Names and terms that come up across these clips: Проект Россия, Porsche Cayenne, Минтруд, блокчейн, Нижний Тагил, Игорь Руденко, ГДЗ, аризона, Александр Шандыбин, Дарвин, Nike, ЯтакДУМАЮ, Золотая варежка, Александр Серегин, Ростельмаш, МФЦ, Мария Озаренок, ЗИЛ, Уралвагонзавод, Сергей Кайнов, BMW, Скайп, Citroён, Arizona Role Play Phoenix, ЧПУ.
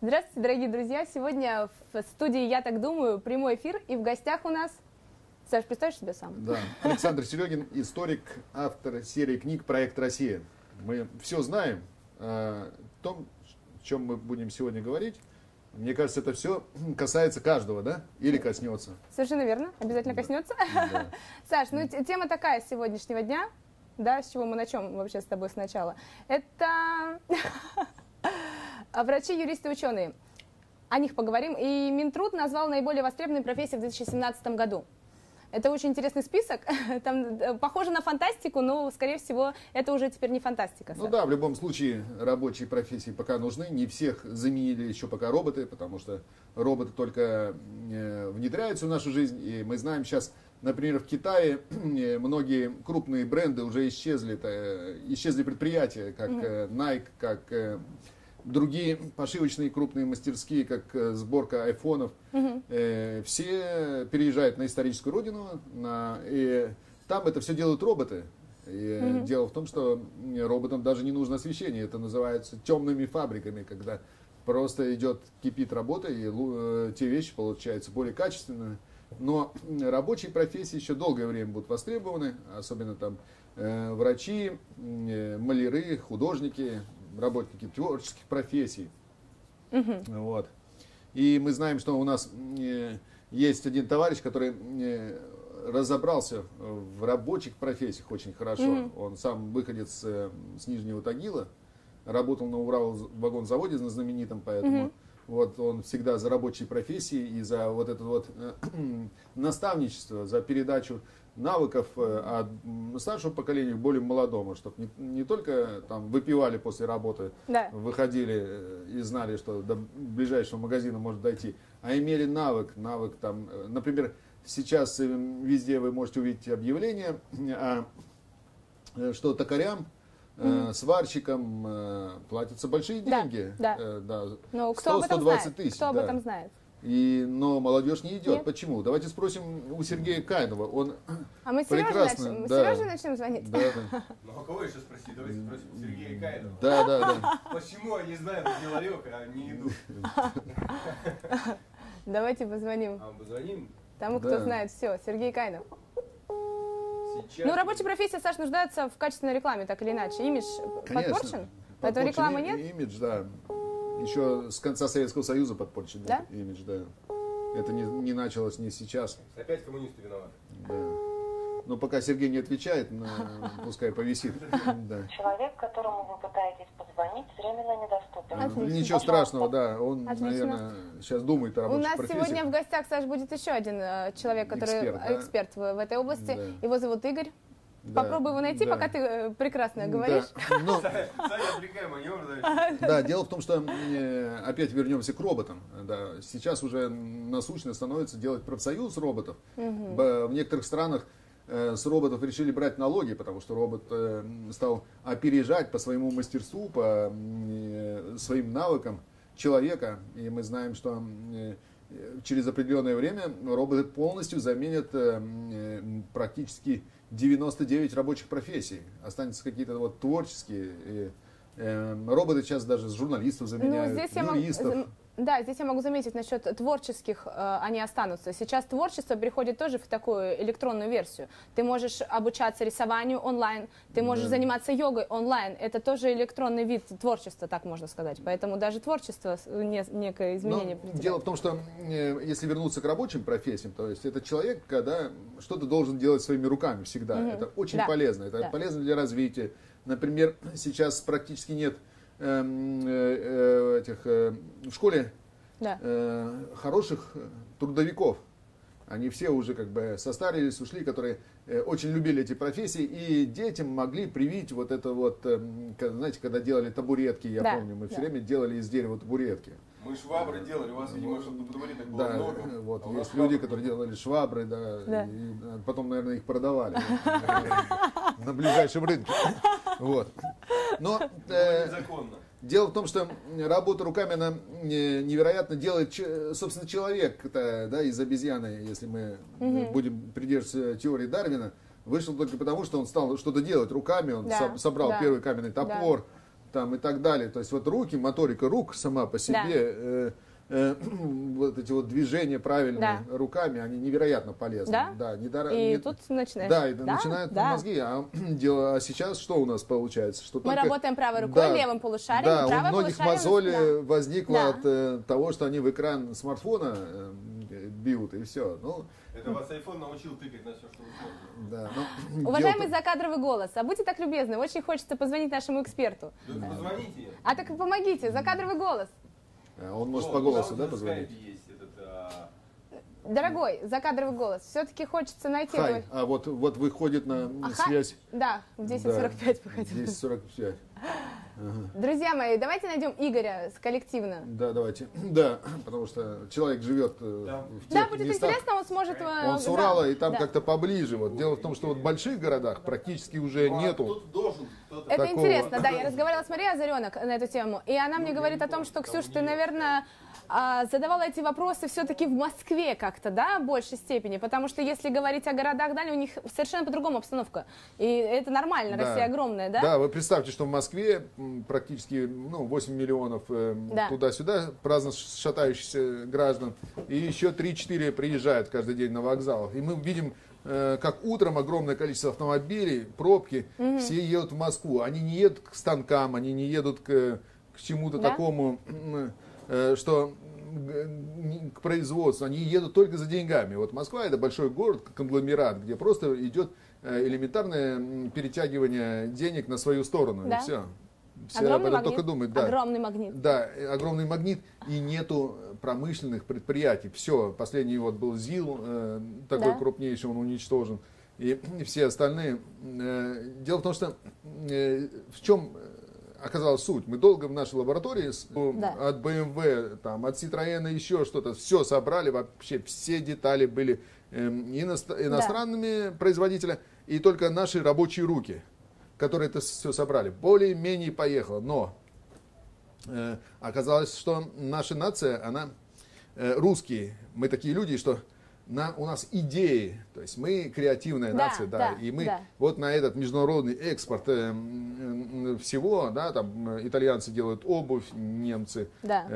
Здравствуйте, дорогие друзья. Сегодня в студии «Я так думаю» прямой эфир. И в гостях у нас... Саш, представишь себя сам? Да. Александр Серегин, историк, автор серии книг «Проект Россия». Мы все знаем о том, о чем мы будем сегодня говорить. Мне кажется, это все касается каждого, да? Или коснется? Совершенно верно. Обязательно коснется. Да. Саш, ну тема такая сегодняшнего дня, да, с чего мы начнем вообще с тобой сначала. Это врачи, юристы, ученые. О них поговорим. И Минтруд назвал наиболее востребованные профессии в 2017 году. Это очень интересный список. Там похоже на фантастику, но, скорее всего, это уже теперь не фантастика. Ну да, в любом случае рабочие профессии пока нужны. Не всех заменили еще пока роботы, потому что роботы только внедряются в нашу жизнь. И мы знаем сейчас, например, в Китае многие крупные бренды уже исчезли. Исчезли предприятия, как Nike, как... другие пошивочные крупные мастерские, как сборка айфонов, все переезжают на историческую родину, и там это все делают роботы. И дело в том, что роботам даже не нужно освещение, это называется темными фабриками, когда просто идет, кипит работа, и те вещи получаются более качественными. Но рабочие профессии еще долгое время будут востребованы, особенно там врачи, маляры, художники, работники творческих профессий. Вот. И мы знаем, что у нас есть один товарищ, который разобрался в рабочих профессиях очень хорошо. Он сам выходец с Нижнего Тагила, работал на Уралвагонзаводе знаменитом, поэтому вот он всегда за рабочие профессии и за вот это вот наставничество, за передачу навыков от старшего поколения к более молодому, чтобы не только там выпивали после работы, выходили и знали, что до ближайшего магазина может дойти, а имели навык там, например, сейчас везде вы можете увидеть объявление, что токарям, сварщикам платятся большие деньги, но кто 100-120 тысяч. Кто об этом знает? Но молодежь не идет. Нет. Почему? Давайте спросим у Сергея Кайнова. Он мы прекрасно... Сережа начнем звонить. Ну, а кого еще спросить? Давайте спросим у Сергея Кайнова. Почему они знают деловек, а не идут? Давайте позвоним. Тому, кто знает все. Сергей Кайнов. Сейчас... Ну, рабочая профессия, Саш, нуждается в качественной рекламе, так или иначе. Имидж подпорчен? Поэтому рекламы нет? Имидж, да. Еще с конца Советского Союза подпорчен имидж, да. Это не началось не сейчас. Опять коммунисты виноваты. Да. Но пока Сергей не отвечает, пускай повисит. Человек, которому вы пытаетесь позвонить, временно недоступен. Отлично. Ничего страшного, да. Он, наверное, сейчас думает о рабочей профессии. У нас сегодня в гостях, Саш, будет еще один человек, который эксперт в этой области. Да. Его зовут Игорь. Попробуй его найти, пока ты прекрасно говоришь. Да, дело в том, что опять вернемся к роботам. Сейчас уже насущно становится делать профсоюз роботов. В некоторых странах с роботов решили брать налоги, потому что робот стал опережать по своему мастерству, по своим навыкам человека. И мы знаем, что через определенное время роботы полностью заменят практически 99 рабочих профессий. Останется какие-то вот творческие. Роботы сейчас даже журналистов заменяют. Здесь я могу заметить насчет творческих, они останутся. Сейчас творчество переходит тоже в такую электронную версию. Ты можешь обучаться рисованию онлайн, ты можешь заниматься йогой онлайн. Это тоже электронный вид творчества, так можно сказать. Поэтому даже творчество некое изменение. Дело в том, что если вернуться к рабочим профессиям, то есть это человек, когда что-то должен делать своими руками всегда. Это очень полезно. Это полезно для развития. Например, сейчас практически нет в школе хороших трудовиков. Они все уже как бы состарились, ушли, которые очень любили эти профессии. И детям могли привить вот это вот, знаете, когда делали табуретки, я помню, мы все время делали из дерева табуретки. Мы швабры делали, у вас, видимо, чтобы табуреток так было много. Вот, есть люди, которые делали швабры, и потом, наверное, их продавали на ближайшем рынке. Вот. Но дело в том, что работа руками, она невероятно делает, собственно, человек из обезьяны, если мы будем придерживаться теории Дарвина, вышел только потому, что он стал что-то делать руками, он собрал первый каменный топор, там и так далее. То есть вот руки, моторика рук сама по себе, да. Вот эти вот движения правильными, да, руками, они невероятно полезны. Да? Да, тут начинаешь. Да, и да? Начинают, да, мозги. А сейчас что у нас получается? Что мы работаем правой рукой, да, левым полушарием. Да, у многих мозоли, да, возникло, да, от того, что они в экран смартфона бьют, и все. Ну, это вас айфон научил тыкать на все, что угодно. Да, ну, уважаемый закадровый голос, а будьте так любезны, очень хочется позвонить нашему эксперту. Да, позвоните. А так помогите, закадровый голос. Он может по голосу, да, позвонить? Дорогой, закадровый голос, все-таки хочется найти... Хай, а вот выходит на связь. Да, в 10:45 выходит. 10:45. Ага. Друзья мои, давайте найдем Игоря коллективно. Да, давайте. Да, потому что человек живет в тех, да, будет местах, интересно, он сможет... Он с Урала, да, и там, да, как-то поближе. Вот. Дело в том, что вот в больших городах практически уже нету. Это интересно, да. Я разговаривала с Марией Озаренок на эту тему, и она мне говорит о том, что, Ксюш, ты, наверное, задавала эти вопросы все-таки в Москве как-то, да, в большей степени, потому что если говорить о городах, да, у них совершенно по-другому обстановка, и это нормально, да. Россия огромная, да? Да, вы представьте, что в Москве практически, ну, 8 миллионов да, туда-сюда праздно шатающихся граждан, и еще 3-4 приезжают каждый день на вокзал, и мы видим, как утром огромное количество автомобилей, пробки, угу, все едут в Москву. Они не едут к станкам, они не едут к чему-то, да, такому, что к производству. Они едут только за деньгами. Вот Москва — это большой город, конгломерат, где просто идет элементарное перетягивание денег на свою сторону, да, и все. Все огромный об этом только думают. Да. Огромный магнит. Да, огромный магнит, и нету промышленных предприятий. Все, последний вот был ЗИЛ, такой, да, крупнейший, он уничтожен. И все остальные. Дело в том, что в чем оказалась суть. Мы долго в нашей лаборатории, да, от BMW, там, от Citroёна, еще что-то, все собрали, вообще все детали были иностранными, да, производителями, и только наши рабочие руки, которые это все собрали, более-менее поехало. Но оказалось, что наша нация, она русские, мы такие люди, что у нас идеи, то есть мы креативная, да, нация, да, да, и мы, да, вот на этот международный экспорт всего, да, там итальянцы делают обувь, немцы, да,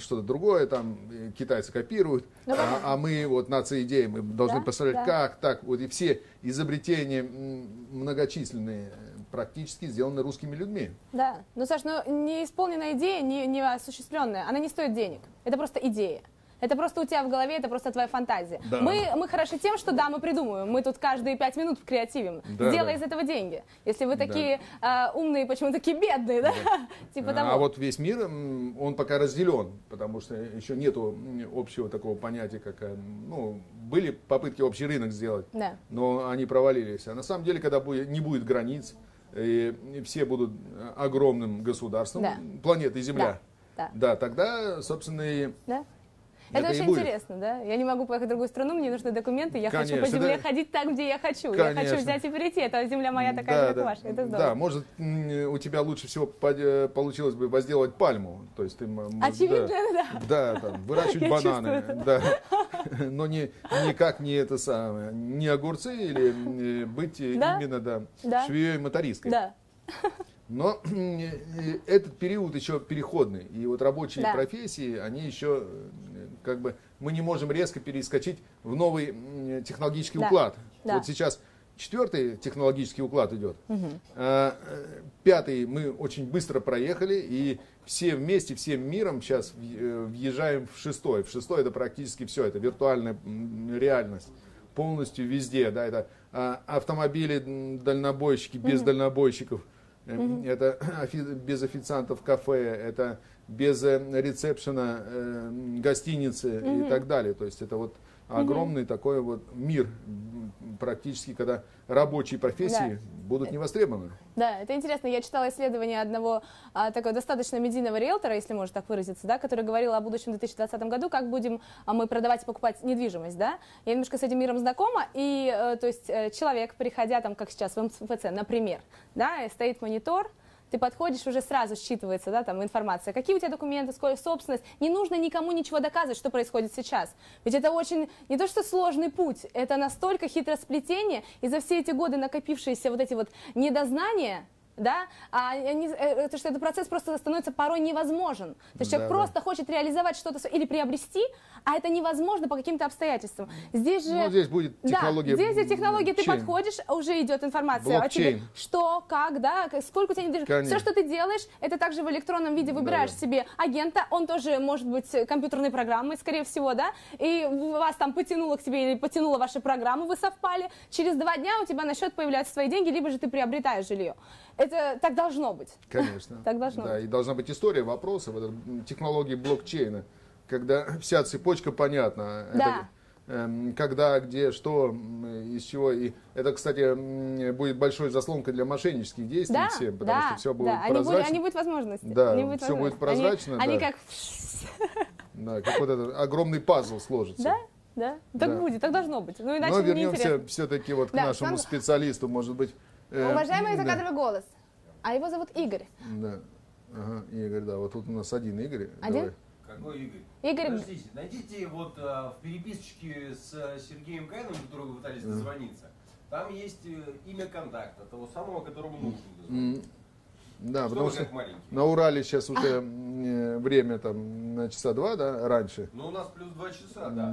что-то другое, там китайцы копируют, ну, а мы вот нация идей, мы должны, да, посмотреть, да, как так, вот и все изобретения многочисленные практически сделаны русскими людьми. Да, но, Саш, но не исполненная идея, не осуществленная, она не стоит денег, это просто идея. Это просто у тебя в голове, это просто твоя фантазия. Да. Мы хороши тем, что, да, мы придумываем. Мы тут каждые 5 минут креативим. Да, делай, да, из этого деньги. Если вы такие, да, умные, почему такие бедные, да? Да. Типа того. А вот весь мир, он пока разделен, потому что еще нету общего такого понятия, как, ну, были попытки общий рынок сделать, да, но они провалились. А на самом деле, когда не будет границ, и все будут огромным государством, да, планеты Земля, да, да, да, тогда, собственно, и... Да? Это очень интересно, да? Я не могу поехать в другую страну, мне нужны документы, я, конечно, хочу по земле, да, ходить там, где я хочу. Конечно. Я хочу взять и перейти, это земля моя такая, да, как, да, ваша, это здорово. Да, может, у тебя лучше всего получилось бы возделать пальму, то есть ты... Очевидно, да. Да, да, там, выращивать бананы, да, но никак не это самое, не огурцы или быть именно, да, швеей и мотористкой. Да. Но этот период еще переходный, и вот рабочие, да, профессии, они еще, как бы, мы не можем резко перескочить в новый технологический, да, уклад. Да. Вот сейчас 4-й технологический уклад идет, угу, 5-й мы очень быстро проехали, и все вместе, всем миром сейчас въезжаем в 6-й. В 6-й это практически все, это виртуальная реальность. Полностью везде, да, это автомобили, дальнобойщики, без, угу, дальнобойщиков. Это без официантов кафе, это без ресепшена гостиницы, и так далее. То есть это вот огромный такой вот мир практически, когда рабочие профессии, да, будут не востребованы. Да, это интересно. Я читала исследование одного такого достаточно медийного риэлтора, если можно так выразиться, да, который говорил о будущем 2020 году, как будем мы продавать и покупать недвижимость. Да? Я немножко с этим миром знакома. И, то есть, человек, приходя, там, как сейчас, в МФЦ, например, да, стоит монитор, ты подходишь, уже сразу считывается, да, там информация, какие у тебя документы, сколько собственность. Не нужно никому ничего доказывать, что происходит сейчас. Ведь это очень, не то что сложный путь, это настолько хитросплетение, и за все эти годы накопившиеся вот эти вот недознания, Да? То, что этот процесс просто становится порой невозможен. То есть человек просто хочет реализовать что-то или приобрести, а это невозможно по каким-то обстоятельствам. Здесь же... Ну, здесь будет технология. Да, здесь технология, ты подходишь, уже идет информация о тебе, что, как, да, сколько у тебя недвижимости. Все, что ты делаешь, это также в электронном виде выбираешь себе агента, он тоже может быть компьютерной программой, скорее всего, да, и вас там потянуло к тебе или потянула ваша программа, вы совпали, через 2 дня у тебя на счет появляются свои деньги, либо же ты приобретаешь жилье. Это так должно быть. Конечно. Так должно быть. И должна быть история вопросов, технологии блокчейна, когда вся цепочка понятна. Да. Когда, где, что, из чего. И это, кстати, будет большой заслонкой для мошеннических действий всем, потому что все будет прозрачно. Они будут возможности. Да, все будет прозрачно. Они как... Да, как вот этот огромный пазл сложится. Да? Да? Так будет, так должно быть. Но иначе неинтересно. Но вернемся все-таки вот к нашему специалисту, может быть. Уважаемый закадровый голос, а его зовут Игорь. Да, ага, Игорь, да, вот тут у нас один Игорь. Один? Какой Игорь? Игорь. Подождите, найдите вот в переписочке с Сергеем Кайновым, которого вы пытались дозвониться, там есть имя контакта, того самого, которому нужно дозвониться. Да, потому что на Урале сейчас уже время там на часа 2, да, раньше. Ну, у нас плюс 2 часа, да.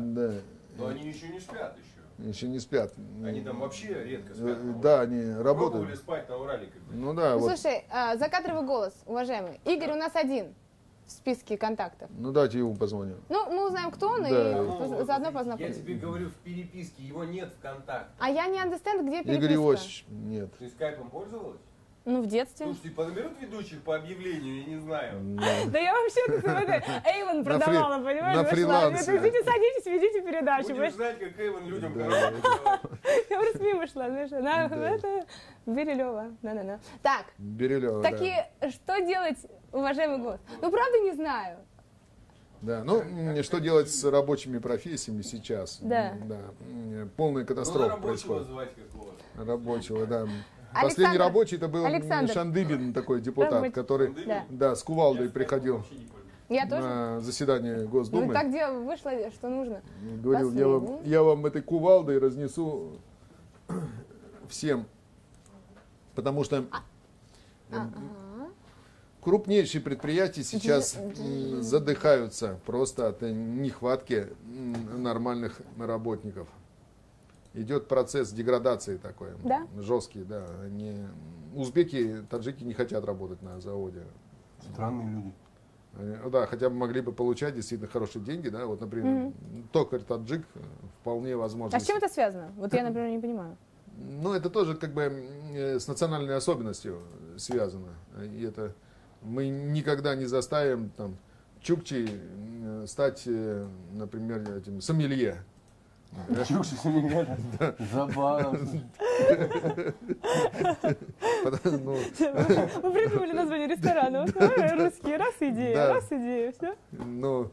Но они еще не спят Еще не спят. Они там вообще редко спят. Да, они работают. Пробовали спать на Урале. Ну, да, ну, вот. Слушай, закадровый голос, уважаемый. Игорь у нас один в списке контактов. Ну, давайте ему позвоним. Ну, мы узнаем, кто он, и заодно познакомимся. Я тебе говорю, в переписке его нет в контактах. А я не understand, где переписка. Игорь Иосифович, нет. Ты скайпом пользовалась? Ну, в детстве. Слушайте, подберут ведущих по объявлению, я не знаю. Да я вообще-то смотрю, Эйвен продавала, понимаешь? На фрилансе. Идите, садитесь, ведите передачу. Будешь знать, как Эйвен людям продавала. Я просто мимо шла, знаешь, это Берилева. Так, Берилева, такие, что делать, уважаемый гость? Ну, правда, не знаю. Да, ну, что делать с рабочими профессиями сейчас? Да. Полная катастрофа происходит. Рабочего, да. Последний рабочий это был Александр Шандыбин, такой депутат, который с кувалдой приходил на заседание Госдумы. Ну, так где вышло, что нужно. Говорил, я вам этой кувалдой разнесу всем, потому что крупнейшие предприятия сейчас задыхаются просто от нехватки нормальных работников. Идет процесс деградации такой, жесткий, да. Узбеки, таджики не хотят работать на заводе. Странные люди. Да, хотя бы могли бы получать действительно хорошие деньги, да. Вот, например, токарь-таджик вполне возможно. А с чем это связано? Вот я, например, не понимаю. Ну, это тоже как бы с национальной особенностью связано. И это мы никогда не заставим там чукчи стать, например, этим сомелье. Мы придумали название ресторана. Русские, раз идея, все. Ну,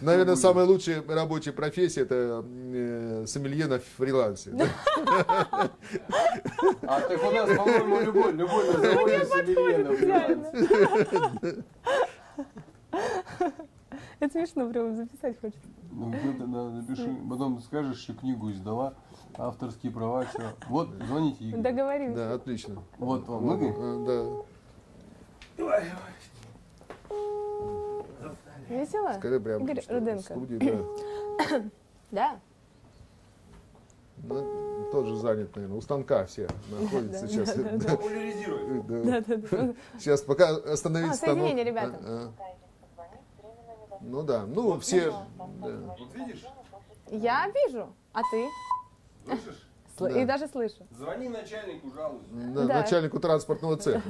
наверное, самая лучшая рабочая профессия это сомелье на фрилансе. А так у нас, по-моему, любой название сомелье на фрилансе. Это смешно, прям записать хочется. Ну, где-то напиши, потом скажешь, что книгу издала, авторские права, все. Вот, звоните Игорь. Договоримся. Да, отлично. Вот вам Игорь. Да. Весело? Скажи прям, Игорь Руденко. Да. Ну, тоже занят, наверное. У станка все находятся сейчас. Да. Сейчас пока остановить станок. Соединение, ребята. Ну да, ну все... Вот видишь? Я вижу, а ты? Слышишь? И даже слышу. Звони начальнику, жалуйся. Да, начальнику транспортного цеха.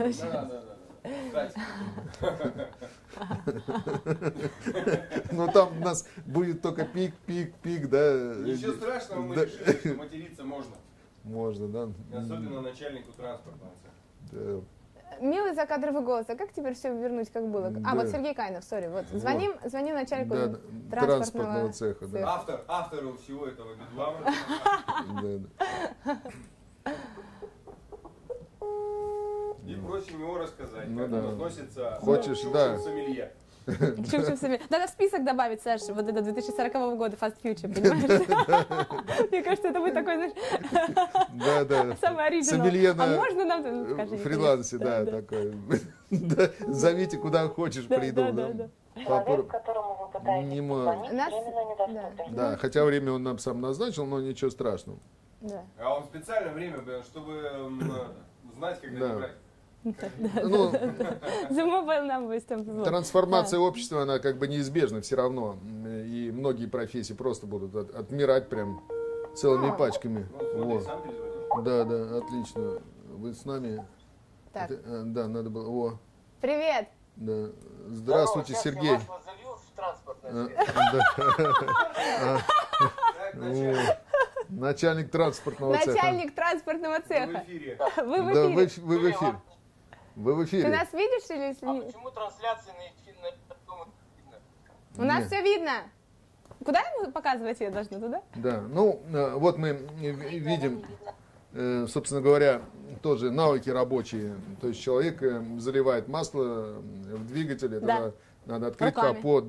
Ну там у нас будет только пик, да. Ничего страшного, мы решили, что материться можно. Можно, да. Особенно начальнику транспортного цеха. Милый закадровый голос, а как теперь все вернуть, как было? А, вот Сергей Кайнов, сори, вот. Звоним начальнику транспортного цеха. Да. Автору всего этого бедлама. И просим его рассказать, как он относится к сомелье. Надо в список добавить, Саш, вот это 2040 года Fast Future, понимаешь? Мне кажется, это будет такой, знаешь, самый оригинальный. А можно нам, скажи. Фрилансе, да, такой. Зовите, куда хочешь, приду. Человек, которому вы пытаетесь позвонить, временно недоступен. Да, хотя время он нам сам назначил, но ничего страшного. А он специально время, чтобы знать, когда не брать. Трансформация общества, она как бы неизбежна все равно. И многие профессии просто будут отмирать прям целыми пачками. Да, да, отлично. Вы с нами? Да, надо было. Привет! Здравствуйте, Сергей. Начальник транспортного цеха. Начальник транспортного цеха. Вы в эфире. Вы в эфире. Ты нас видишь или нет? А почему трансляция на эфире? У нас все видно. Куда ему показывать я должна? Туда? Да. Ну, вот мы видим, собственно говоря, тоже навыки рабочие. То есть человек заливает масло в двигатель. Это надо открыть капот,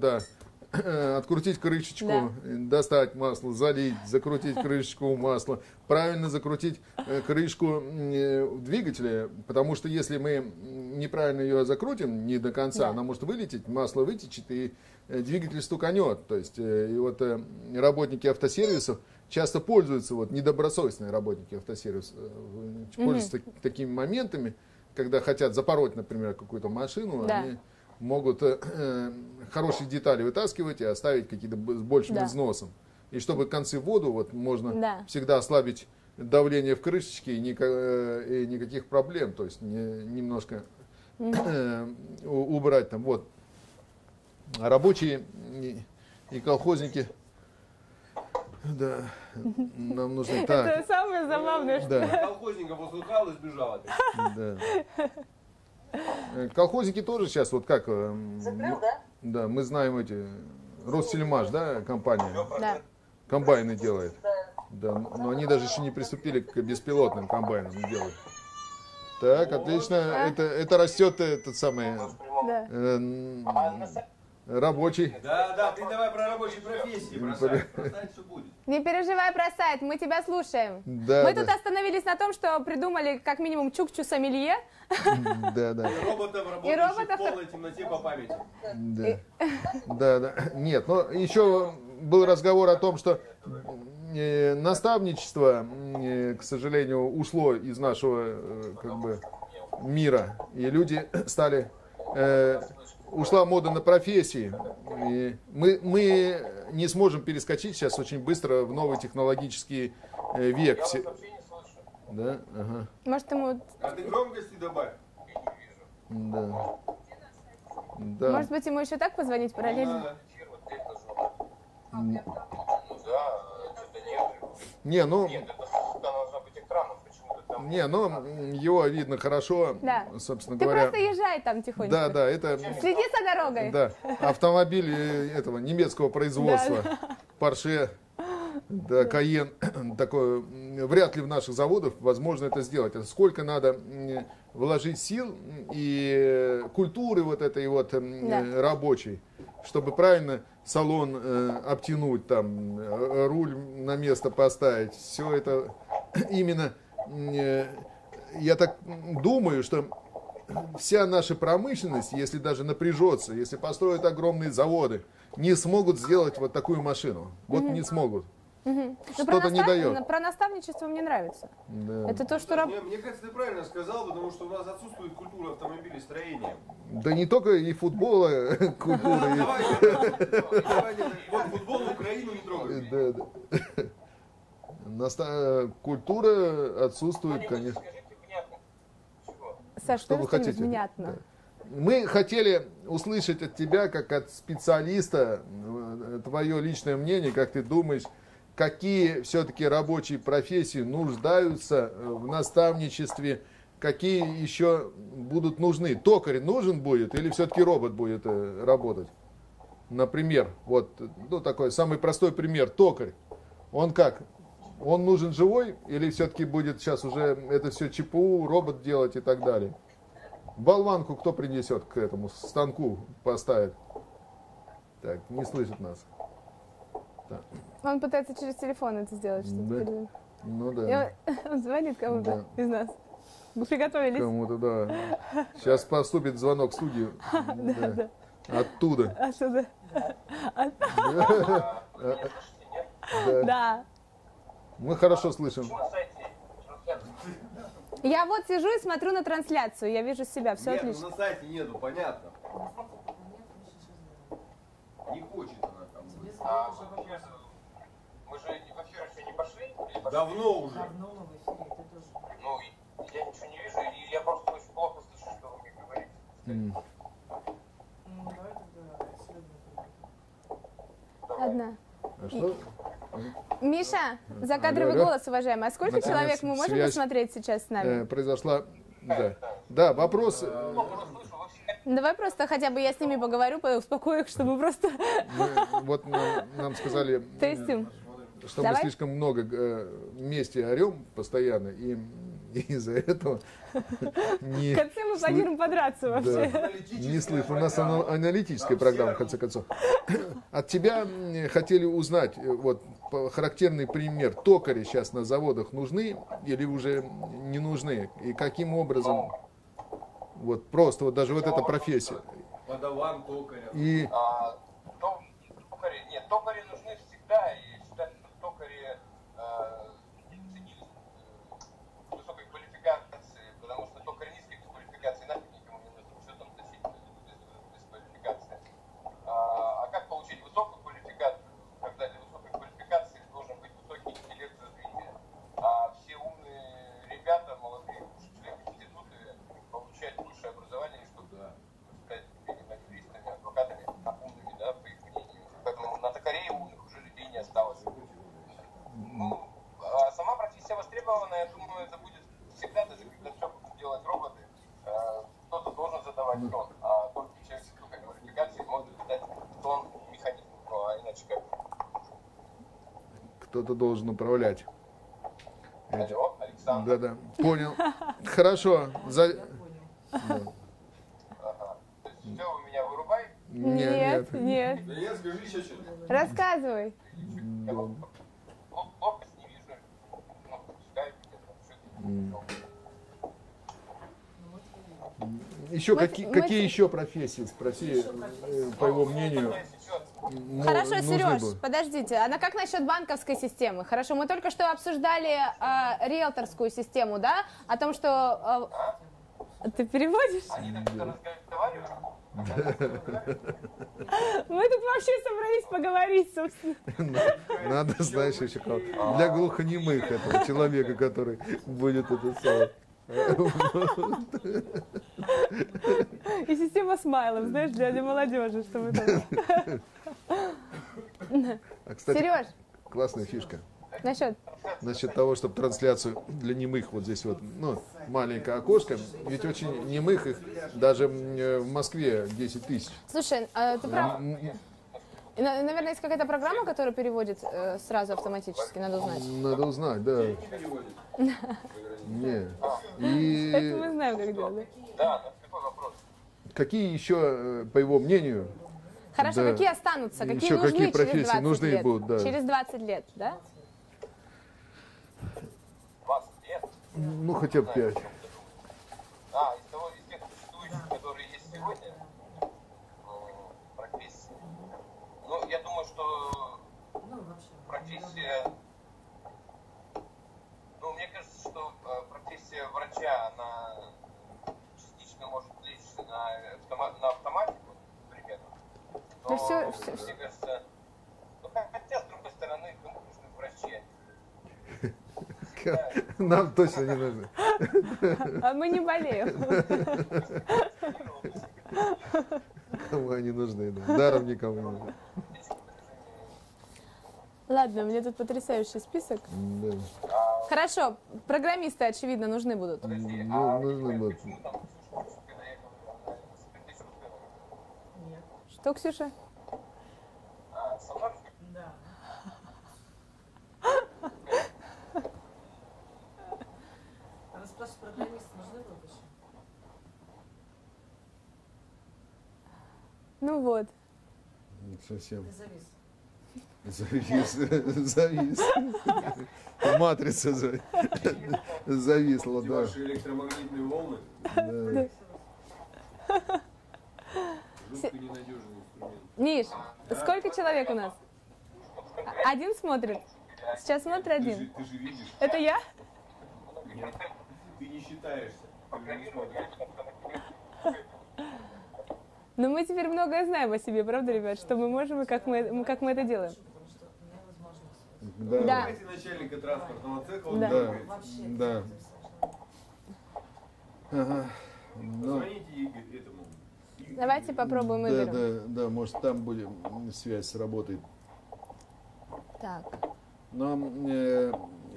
открутить крышечку, достать масло, залить, закрутить крышечку масла, правильно закрутить крышку в двигателе, потому что если мы неправильно ее закрутим, не до конца, она может вылететь, масло вытечет и двигатель стуканет. То есть, и вот работники автосервисов часто пользуются, вот недобросовестные работники автосервиса, пользуются такими моментами, когда хотят запороть, например, какую-то машину, они могут хорошие детали вытаскивать и оставить какие-то с большим износом. И чтобы концы в воду, вот, можно всегда ослабить давление в крышечке и, никаких проблем. То есть немножко убрать там. Вот. А рабочие и колхозники... Да, нам нужно... Это самое забавное, что... Колхозников услыхал и сбежал. Колхозники тоже сейчас, вот как... Закрыл, да? Да, мы знаем эти... Ростельмаш, да, компания? Да. Комбайны делает. Да, но они даже еще не приступили к беспилотным комбайнам делать. Так, отлично. Это растет этот самый... Рабочий. Да, да, ты давай про рабочие профессии. Про сайт все будет. Не переживай про сайт, мы тебя слушаем. Да, мы тут остановились на том, что придумали как минимум чукчу-сомелье. Да, да. И роботов, работающих в полной темноте по памяти. Да, да. Нет, но еще был разговор о том, что наставничество, к сожалению, ушло из нашего как бы мира. И люди стали... Ушла мода на профессии. И мы не сможем перескочить сейчас очень быстро в новый технологический век. Я вас вообще не слышу. Да? Ага. Может, ему... А ты громкости добавь. Я не вижу. Да. Может быть, ему еще так позвонить параллельно? Не, ну... Нет, это должно быть экраном. Не, но его видно хорошо, собственно говоря. Ты просто езжай там тихонько. Да, да, это... Следи за дорогой. Да, автомобиль этого немецкого производства, Porsche, Cayenne, такое, вряд ли в наших заводах возможно это сделать. Сколько надо вложить сил и культуры вот этой вот рабочей, чтобы правильно салон обтянуть, там, руль на место поставить, все это именно... Я так думаю, что вся наша промышленность, если даже напряжется, если построят огромные заводы, не смогут сделать вот такую машину. Вот не смогут. Что-то не дает. Про наставничество мне нравится. Да. Это то, что... Мне кажется, ты правильно сказал, потому что у нас отсутствует культура автомобилестроения. Да не только и футбола, культура. Вот футбол в Украину не трогает. Культура отсутствует, конечно. Саш, что вы хотите? Внятно. Мы хотели услышать от тебя, как от специалиста, твое личное мнение, как ты думаешь, какие все-таки рабочие профессии нуждаются в наставничестве, какие еще будут нужны. Токарь нужен будет или все-таки робот будет работать? Например, вот ну, такой самый простой пример, токарь. Он как? Он нужен живой или все-таки будет сейчас уже это все ЧПУ, робот делать и так далее? Болванку кто принесет к этому станку, поставит? Так, не слышит нас. Так. Он пытается через телефон это сделать, что-то. Да. Ну да. Он звонит кому-то из нас. Мы приготовились. Кому-то, да. Сейчас поступит звонок в студию. Да. Оттуда. Оттуда. Да. Мы хорошо слышим. Я вот сижу и смотрю на трансляцию. Я вижу себя. Все отлично. Нет, на сайте нету, понятно. Не хочет она там. Мы же в эфир еще не пошли? Давно уже. Давно в эфире, ты тоже. Ну, я ничего не вижу, и я просто очень плохо слышу, что вы мне говорите. Ну, давай тогда следующий. Одна. А что? Миша, закадровый голос, уважаемый. А сколько человек мы можем посмотреть сейчас с нами? Произошла... Да, да, вопрос... Давай просто хотя бы я с ними поговорю, успокою их, чтобы просто... Вот нам сказали, что мы слишком много вместе орем постоянно, и из-за этого... В конце мы планируем подраться вообще. Не слышу, у нас аналитическая программа, в конце концов. От тебя хотели узнать, вот характерный пример, токари сейчас на заводах нужны или уже не нужны, и каким образом... Вот просто, вот даже вот эта профессия. Подаван, токаря. И... Нет, токари нужны всегда, и всегда токари ценились высокой квалификации, потому что токари низкой квалификации нафиг никому не нужно, что там тащить без квалификации. А как получить высокую квалификацию, когда для высокой квалификации должен быть высокий интеллект развития? А все умные ребята, молодые учителя в институты, получать высшее образование, чтобы стать юристами, адвокатами, умными, да, по их мнению. Поэтому на токарей умных уже людей не осталось. Ну, а сама профессия востребована, я думаю, это будет всегда, даже когда все будут делать роботы, кто-то должен задавать тон, а только человек с высокой квалификацией может задать тон механизму, а иначе как? Кто-то должен управлять. Алло, Александр. Да-да, понял. Хорошо. Да. Ага. То есть, что, вы меня вырубаете? Нет, нет. Да нет, скажи еще что-нибудь. Рассказывай. Ловкость не вижу. Ну, пускай, что-то. Еще какие еще профессии, спроси, по его мнению. Хорошо, Сереж, подождите. А как насчет банковской системы? Хорошо, мы только что обсуждали риэлторскую систему, да? О том, что... Ты переводишь? Они там что-то разговаривают. Мы тут вообще собрались поговорить, собственно. Надо, знаешь, еще кого-то. Для глухонемых этого человека, который будет это сам. И система смайлов, знаешь, для молодежи, чтобы так. Сереж. Классная фишка. Насчет того, чтобы трансляцию для немых, вот здесь вот, ну, маленькое окошко, ведь очень немых их даже в Москве 10 тысяч. Слушай, ты прав. Наверное, есть какая-то программа, которая переводит сразу автоматически, надо узнать. Надо узнать, да. Нет. Это мы знаем, как делать. Да, какой вопрос? Какие еще, по его мнению... Хорошо, какие останутся, какие нужны через 20 лет? Через 20 лет, да? 20 лет? Ну, хотя бы 5. А, из тех существующих, которые есть сегодня, профессии. Ну, я думаю, что профессия... Ну, мне кажется, что профессия врача, она частично может лечь на автоматику, например. Но, мне кажется, хотя, с другой стороны, нужны врачи. Нам точно не нужны. А мы не болеем. Кому они нужны? Даром никому не нужны. Ладно, у меня тут потрясающий список. Да. Хорошо, программисты, очевидно, нужны будут. Ну, нужны будут. Что, Ксюша? Да. Она спрашивает, программисты нужны будут еще? Ну вот. совсем. Завис. Матрица зависла, да. Ваши электромагнитные волны. Жутко ненадежный инструмент. Миш, сколько человек у нас? Один смотрит. Сейчас смотрит один. Ты же видишь. Это я? Нет. Ты не считаешься. Ты не смотришь. Но мы теперь многое знаем о себе, правда, ребят? Что мы можем и как мы это делаем. Да. Давайте начальника транспортного цикла. Да. Да. Ага. Позвоните Игорю этому. Давайте попробуем Игорю. Да, может, там будет связь сработает. Так. Но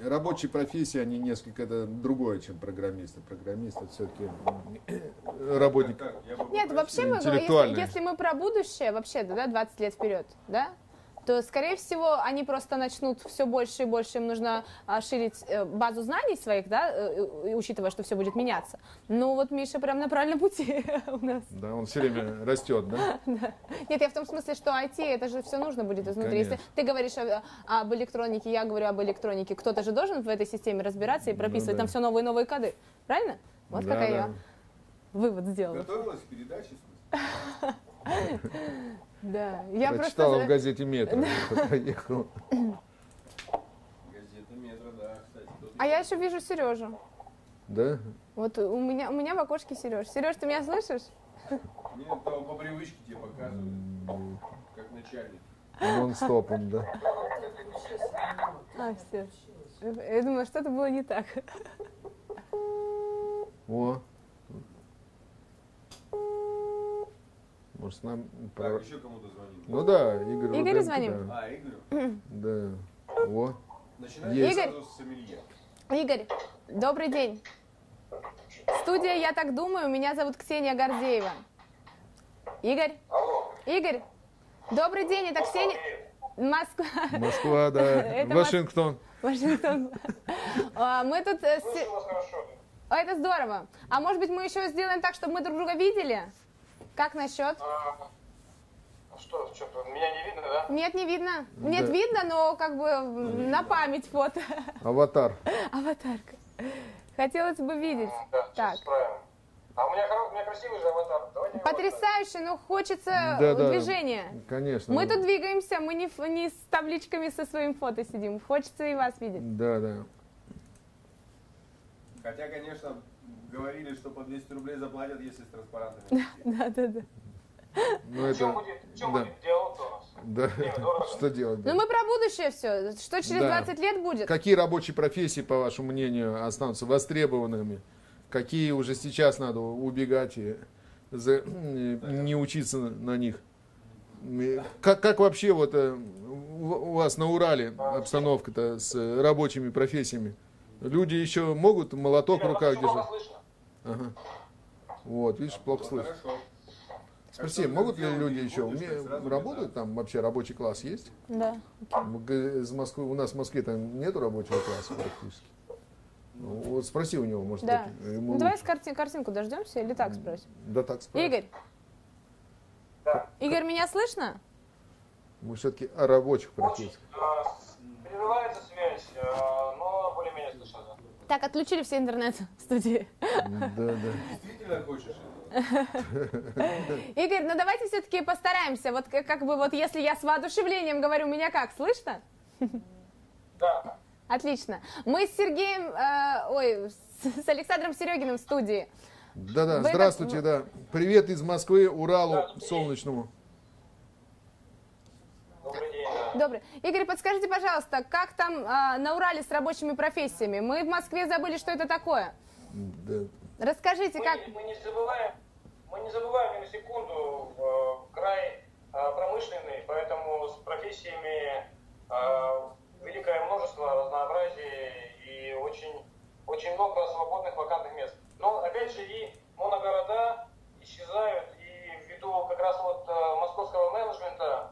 рабочие профессии, они несколько другое, чем программисты. Программисты все-таки работник. Нет, вообще, если мы про будущее, вообще, да, 20 лет вперед, да, то, скорее всего, они просто начнут все больше и больше, им нужно ширить базу знаний своих, да, учитывая, что все будет меняться. Ну вот Миша прям на правильном пути у нас. Да, он все время растет, да? Нет, я в том смысле, что IT, это же все нужно будет изнутри. Если ты говоришь об электронике, я говорю об электронике, кто-то же должен в этой системе разбираться и прописывать там все новые и новые коды, правильно? Вот какая я вывод сделала. Готовилась к передаче, в смысле? Да, я прочитала просто в газете «Метро». Газета «Метро», да, кстати. А я еще вижу Сережу. Да? Вот у меня в окошке Сереж. Сереж, ты меня слышишь? Нет, по привычке тебе показывают, как начальник. Нон-стопом, да. А, все. Я думала, что-то было не так. О. Может, нам... Так, еще кому-то звоним. Ну да, Игорь Руденко. Игорю звоним. Да. А, Игорю? Да. О. Начинаем сразу с сомелье. Игорь, добрый день. Студия «Я так думаю». Меня зовут Ксения Гордеева. Игорь? Алло. Игорь, добрый день. Это Ксения... Москва. Москва, да. Вашингтон. Вашингтон. Мы тут... Это здорово. А может быть, мы еще сделаем так, чтобы мы друг друга видели? Как насчет? Что, меня не видно, да? Нет, не видно. Да. Нет, видно, но как бы на память фото. Аватар. Аватарка. Хотелось бы видеть. Да, так. А у меня красивый же аватар. Потрясающе, но хочется движения. Конечно. Мы тут двигаемся, мы не с табличками со своим фото сидим. Хочется и вас видеть. Да. Хотя, конечно... Говорили, что по 200 рублей заплатят, если с транспарантами. Да. Что будет делать-то у нас? Да, что делать? Ну, мы про будущее все. Что через 20 лет будет? Какие рабочие профессии, по вашему мнению, останутся востребованными? Какие уже сейчас надо убегать и не учиться на них? Как вообще вот у вас на Урале обстановка-то с рабочими профессиями? Люди еще могут молоток в руках держать. Ага. Вот, видишь, плохо слышно. Спроси, могут ли люди еще? Работают там вообще, рабочий класс есть? Да. Из Москвы, у нас в Москве там нету рабочего класса практически. Вот спроси у него, может быть. Да. Ну, давай картинку дождемся или так спросим? Да, так спросим. Игорь? Да. Игорь, меня слышно? Мы все-таки о рабочих профессиях. Прерывается связь, но более-менее слышно. Так, отключили все интернет в студии. Да. Действительно хочешь? Игорь, ну давайте все-таки постараемся. Вот как бы вот если я с воодушевлением говорю, меня как, слышно? Да. Отлично. Мы с Сергеем, с Александром Серегиным в студии. Да. Здравствуйте, да. Привет из Москвы, Уралу, солнечному. Добрый день. Добрый. Игорь, подскажите, пожалуйста, как там на Урале с рабочими профессиями? Мы в Москве забыли, что это такое. Да. Расскажите, как... Мы не забываем ни на секунду, край промышленный, поэтому с профессиями великое множество разнообразия и очень много свободных вакантных мест. Но, опять же, и моногорода исчезают, и ввиду как раз вот московского менеджмента,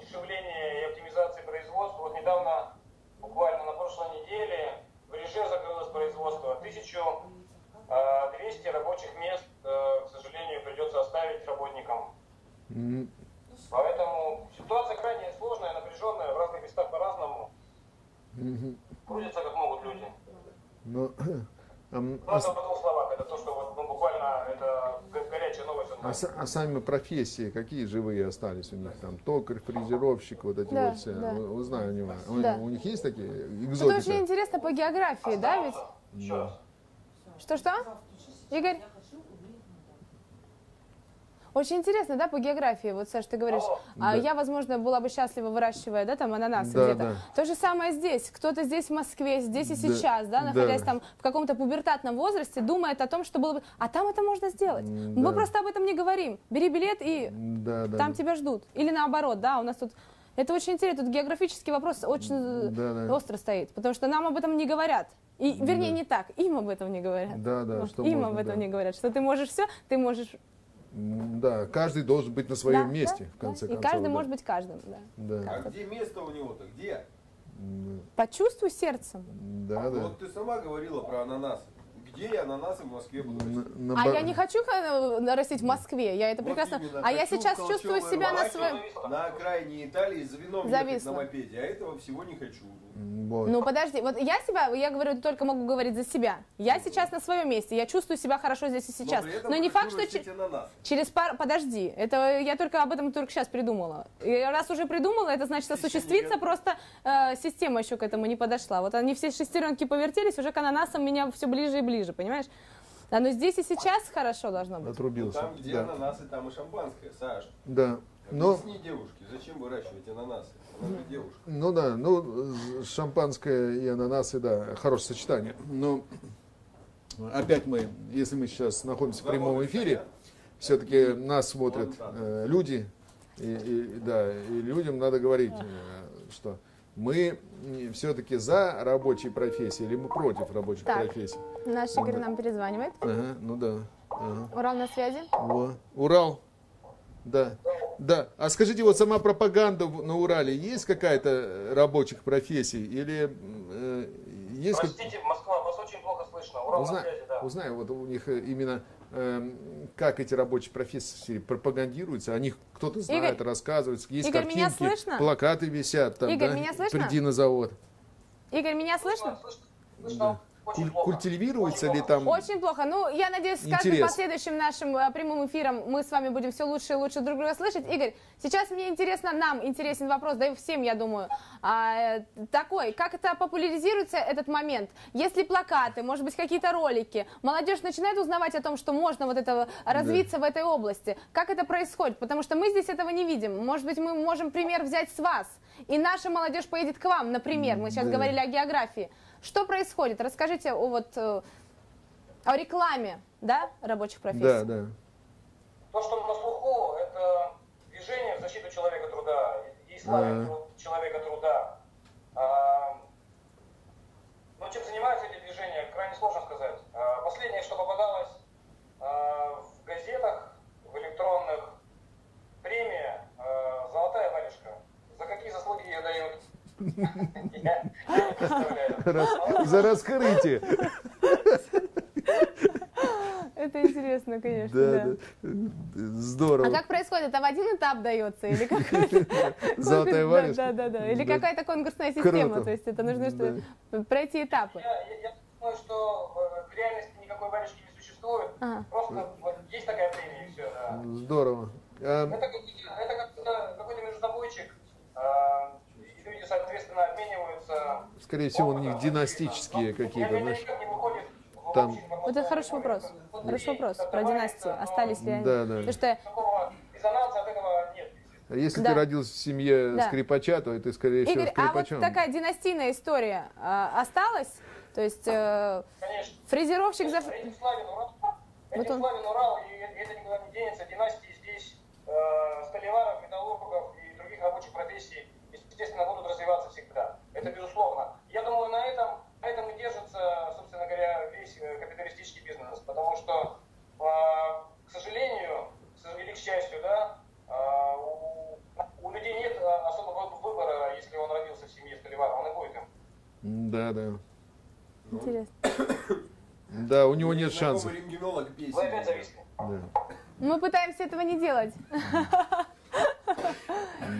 удешевления и оптимизации производства. Вот недавно, буквально на прошлой неделе, в Реже закрылось производство. 1200 рабочих мест, к сожалению, придется оставить работникам. Поэтому Крутятся как могут люди. Ну, просто потом словах, это то, что вот, ну, буквально это горячая новость. А сами профессии, какие живые остались у них там? Токарь, фрезеровщик, вот эти да, вот все. Да. Узнаю у него. Да. У них есть такие экзотики? Это очень интересно по географии, да ведь? Да. Что-что? Игорь? Очень интересно, да, по географии, вот, Саш, ты говоришь, да. Я, возможно, была бы счастлива, выращивая, да, там, ананасы да, где-то. Да. То же самое здесь, кто-то здесь в Москве, здесь и да. сейчас, да, находясь да. там в каком-то пубертатном возрасте, думает о том, что было бы, а там это можно сделать. Да. Мы просто об этом не говорим. Бери билет и да, да, там да. тебя ждут. Или наоборот, да, у нас тут, это очень интересно, тут географический вопрос очень да, остро да. стоит, потому что нам об этом не говорят. И, вернее, да. не так, им об этом не говорят. Да, да, может, что им можно, об этом да. не говорят, что ты можешь все, ты можешь... Да, каждый должен быть на своем да, месте, да, в конце да. концов. И каждый да. может быть каждым, да. да. А где место у него-то, где? Почувствуй сердцем. Да, да. Вот ты сама говорила про ананасы. Где ананасы в Москве будут растить? А я не хочу растить в Москве, я это вот прекрасно... Именно, а я сейчас чувствую себя на своем... На окраине Италии за вином ехать на мопеде, а этого всего не хочу. Вот. Ну подожди, вот я себя, я говорю, только могу говорить за себя. Я сейчас на своем месте, я чувствую себя хорошо здесь и сейчас. Но не факт, что через пару... Подожди, это я только об этом только сейчас придумала. И раз уже придумала, это значит осуществиться, просто система еще к этому не подошла. Вот они все шестеренки повертелись, уже к ананасам меня все ближе и ближе, понимаешь? Да, но здесь и сейчас хорошо должно быть. Отрубился. Ну, там, где да. ананасы, там и шампанское, Саш. Да. Но... Объясни девушке, зачем выращивать ананасы? Она же девушка. Ну да, ну шампанское и ананасы, да, хорошее сочетание. Но опять мы, если мы сейчас находимся в прямом эфире, все-таки нас смотрят люди, и людям надо говорить, что мы все-таки за рабочие профессии или мы против рабочих профессий. Наш Игорь нам перезванивает. Ага, ну да. Ага. Урал на связи. О, Урал. Да, да. А скажите, вот сама пропаганда на Урале есть какая-то рабочих профессий или есть? Простите, Москва, вас очень плохо слышно. Урал на связи, да. Узнаю, вот у них именно как эти рабочие профессии пропагандируются, о них кто-то знает, Игорь, рассказывает, есть Игорь, картинки, меня слышно? Плакаты висят, там, Игорь, да? меня слышно? Приди на завод. Игорь, меня слышно? Слышно. Да. Культивируется ли там? Очень плохо. Ну, я надеюсь, с каждым последующим нашим прямым эфиром мы с вами будем все лучше и лучше друг друга слышать. Игорь, сейчас мне интересно, нам интересен вопрос, да и всем, я думаю, такой, как это популяризируется этот момент? Есть ли плакаты, может быть, какие-то ролики? Молодежь начинает узнавать о том, что можно вот это развиться да. в этой области. Как это происходит? Потому что мы здесь этого не видим. Может быть, мы можем пример взять с вас. И наша молодежь поедет к вам, например. Мы сейчас да. говорили о географии. Что происходит? Расскажите о, вот, о рекламе, да, рабочих профессий. Да, да. То, что на слуху, это движение в защиту человека труда и славе человека труда. Но чем занимаются эти движения, крайне сложно сказать. Последнее, что попадалось в газетах, в электронных, премия «Золотая варежка». За какие заслуги ее дают? За раскрытие. Это интересно, конечно. Да, да. Да. Здорово. А как происходит? Там один этап дается? Или Золотая варежка? Да, да, да. Или какая-то конкурсная система? Круто. То есть это нужно да. пройти этапы. Я думаю, что в реальности никакой варежки не существует. Ага. Просто вот, есть такая премия и все. Да. Здорово. Это какой-то международчик. Люди, соответственно, обмениваются... Скорее всего, у них династические какие-то, знаешь. Там... Вот это хороший вопрос. Хороший вопрос про династии. Остались ли они? Да, да. Потому что... Резонанса от этого нет. Если да. ты родился в семье да. скрипача, то ты, скорее всего, скрипачом. А вот такая династийная история осталась? То есть фрезеровщик... Конечно. Это славен Урал, и это никуда не денется. Династии здесь столеваров, металлургов и других рабочих профессий, естественно, будут развиваться всегда. Это безусловно. Я думаю, на этом и держится, собственно говоря, весь капиталистический бизнес. Потому что, к сожалению, или к счастью, да, у людей нет особого выбора, если он родился в семье столевара, он и будет им. Да, да. Интересно. Да, у него нет шансов. Вы опять зависли. Мы пытаемся этого не делать.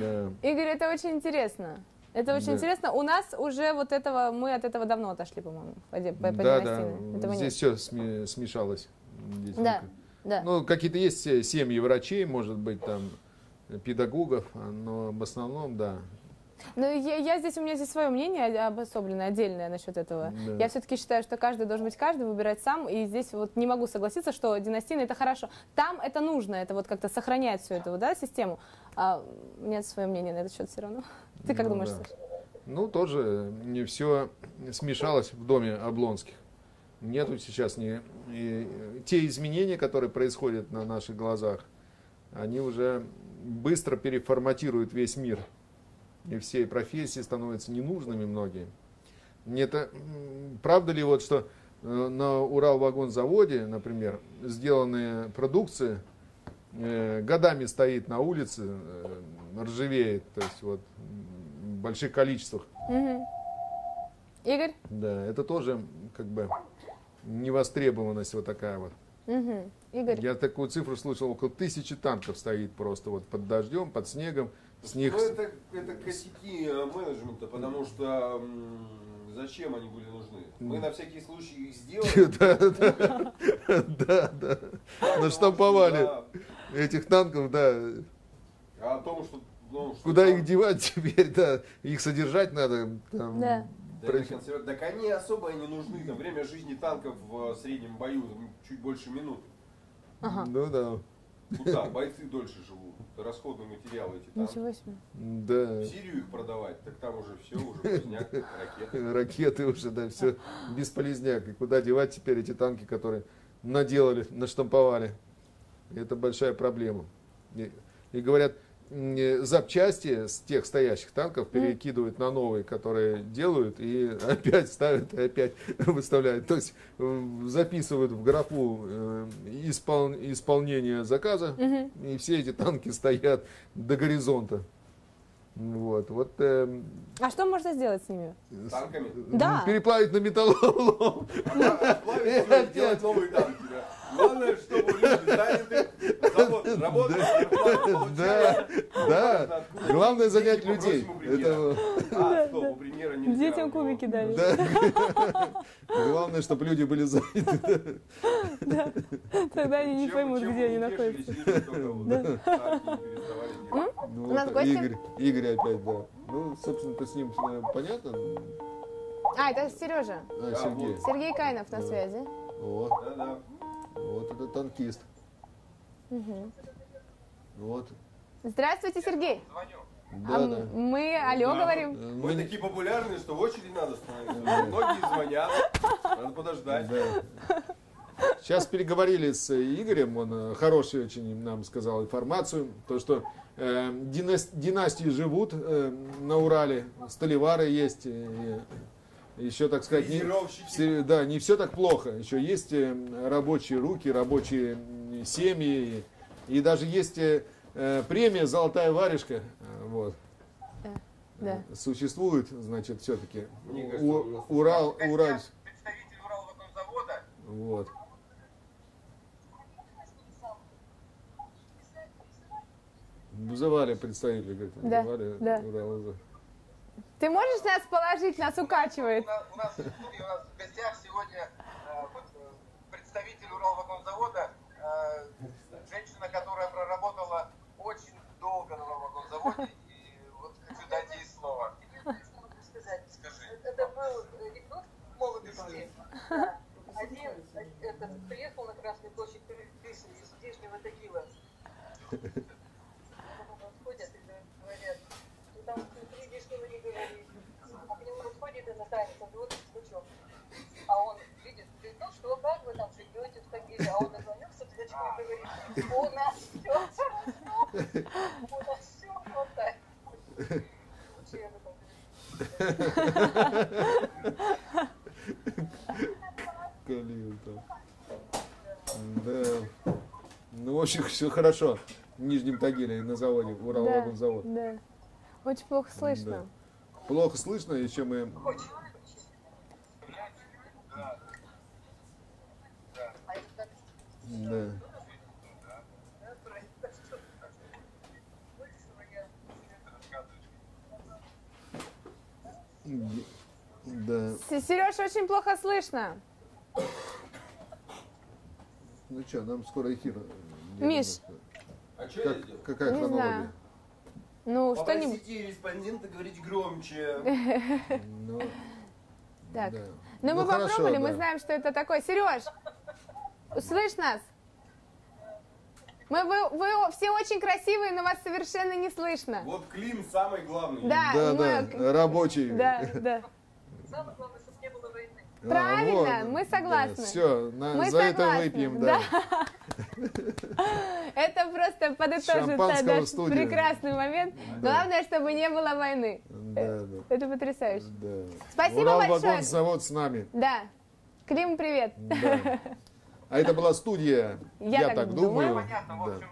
Да. Игорь, это очень интересно. Это очень интересно. У нас уже вот этого, мы от этого давно отошли, по-моему, по здесь все смешалось. Здесь ну, какие-то есть семьи врачей, может быть, там, педагогов, но в основном, да. Ну, у меня здесь свое мнение обособленное, отдельное насчет этого. Да. Я все-таки считаю, что каждый должен быть каждый, выбирать сам. И здесь вот не могу согласиться, что династийно это хорошо. Там это нужно, это вот как-то сохраняет всю эту систему. А у меня свое мнение на этот счет все равно. Ты как думаешь, Саша? Ну, тоже не все смешалось в доме Облонских. Нету сейчас те изменения, которые происходят на наших глазах, они уже быстро переформатируют весь мир. И все профессии становятся ненужными многие. Правда ли вот, что на Уралвагонзаводе, например, сделанные продукции годами стоит на улице, ржавеет, то есть вот в больших количествах. Угу. Игорь? Да, это тоже как бы невостребованность вот такая вот. Угу. Игорь? Я такую цифру слышал, около 1000 танков стоит просто вот под дождем, под снегом. Это косяки менеджмента, потому что зачем они были нужны? Мы на всякий случай их сделали. Да. Наштамповали этих танков, да. А о том, что... Куда их девать теперь, да. Их содержать надо. Так они особо не нужны. Время жизни танков в среднем бою чуть больше минуты. Ну да. Куда? Бойцы дольше живут. Расходные материалы эти танки. Ничего себе. Да. В Сирию их продавать, так там уже все, уже полезняк, ракеты. Ракеты уже, да, все бесполезняк. И куда девать теперь эти танки, которые наделали, наштамповали? Это большая проблема. И говорят, запчасти с тех стоящих танков перекидывают на новые, которые делают, и опять ставят, и опять выставляют. То есть записывают в графу исполнение заказа, и все эти танки стоят до горизонта. Вот. А что можно сделать с ними? С танками? Да. Переплавить на металлолом. Переплавить, делать новые танки. Главное, чтобы люди заняты, работали, да. Главное занять людей. Детям кубики дали. Главное, чтобы люди были заняты. Тогда они не поймут, где они находятся. У нас гости. Игорь опять, да. Ну, собственно-то с ним понятно. А, это Сережа. Сергей. Сергей Кайнов на связи. Вот. Вот это танкист. Вот. Здравствуйте, Сергей. Да. Мы алло говорим. Мы такие популярные, что в очередь надо становиться. Многие звонят. Надо подождать. Сейчас переговорили с Игорем. Он хороший очень нам сказал информацию. То, что династии живут на Урале. Сталевары есть. Еще, так сказать, не все так плохо. Еще есть рабочие руки, рабочие семьи. И даже есть премия «Золотая варежка». Вот. Да. Существует, значит, все-таки. Урал. Представитель Уралвагонзавода. Вот. Вызывали представителя, говорит. Вызывали. Ты можешь нас положить? Нас укачивает. У нас в гостях сегодня представитель Уралвагонзавода, женщина, которая проработала очень долго на Уралвагонзаводе. И вот хочу дать ей слово. Скажи. Это был рекрут в молодости. Один приехал на Красную площадь из Нижнего Тагила. Ходят и говорят, что там а к нему подходит этот танец, он говорит, звучок. А он видит, говорит, ну что, как вы там живете в Тагиле? А он назвонился, звучком и говорит, у нас все хорошо, у нас все хватает. Лучше я бы там. Ну, в общем, все хорошо в Нижнем Тагиле, на заводе, в Уралвагонзаводе. Да, очень плохо слышно. Плохо слышно, еще мы... Да. Сереж, очень плохо слышно. Ну что, нам скоро идти. Миш. А что я сделал? Какая хронология? Ну, что-нибудь. Попросите респондента говорить громче. Так. Ну, мы попробовали, мы знаем, что это такое. Сереж, слышь нас? Вы все очень красивые, но вас совершенно не слышно. Вот Клим самый главный. Да, рабочий. Да. Самый главный, чтобы не было войны. Правильно, вот, мы согласны. Да, все, мы за согласны. Это выпьем, да. Это просто подытожит наш прекрасный момент. Главное, чтобы не было войны. Это потрясающе. Спасибо большое. Уралвагонзавод с нами. Да. Клим, привет. А это была студия. Я так думаю. Понятно, в общем,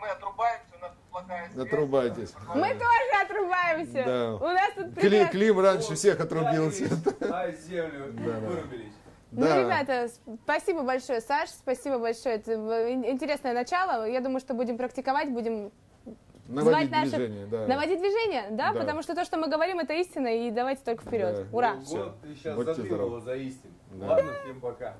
мы отрубаемся, у нас тут плохая связь. Отрубайтесь. Мы тоже отрубаемся. Да. У нас тут прекрасно. Клим раньше всех отрубился. А землю вырубились. Ну, ребята, спасибо большое, Саш, спасибо большое. Это интересное начало. Я думаю, что будем практиковать, будем наводить движение. Наводить движение, да? Потому что то, что мы говорим, это истина, и давайте только вперед. Ура! Вот ты сейчас задвинула за истину. Ладно, всем пока.